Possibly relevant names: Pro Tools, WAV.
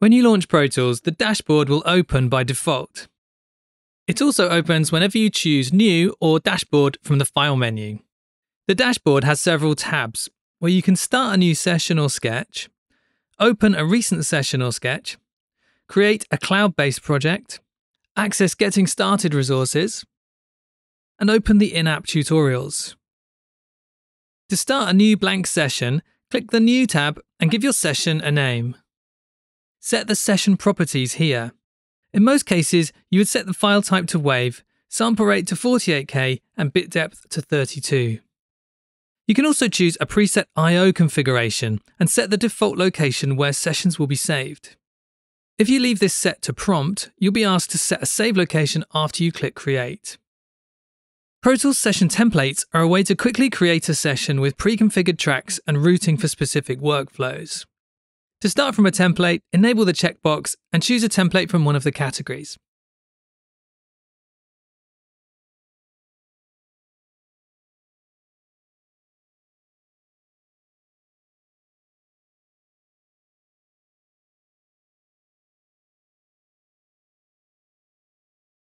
When you launch Pro Tools, the dashboard will open by default. It also opens whenever you choose New or Dashboard from the File menu. The dashboard has several tabs where you can start a new session or sketch, open a recent session or sketch, create a cloud-based project, access Getting Started resources, and open the in-app tutorials. To start a new blank session, click the New tab and give your session a name. Set the session properties here. In most cases, you would set the file type to WAV, sample rate to 48K, and bit depth to 32. You can also choose a preset I/O configuration and set the default location where sessions will be saved. If you leave this set to prompt, you'll be asked to set a save location after you click Create. Pro Tools session templates are a way to quickly create a session with pre-configured tracks and routing for specific workflows. To start from a template, enable the checkbox and choose a template from one of the categories.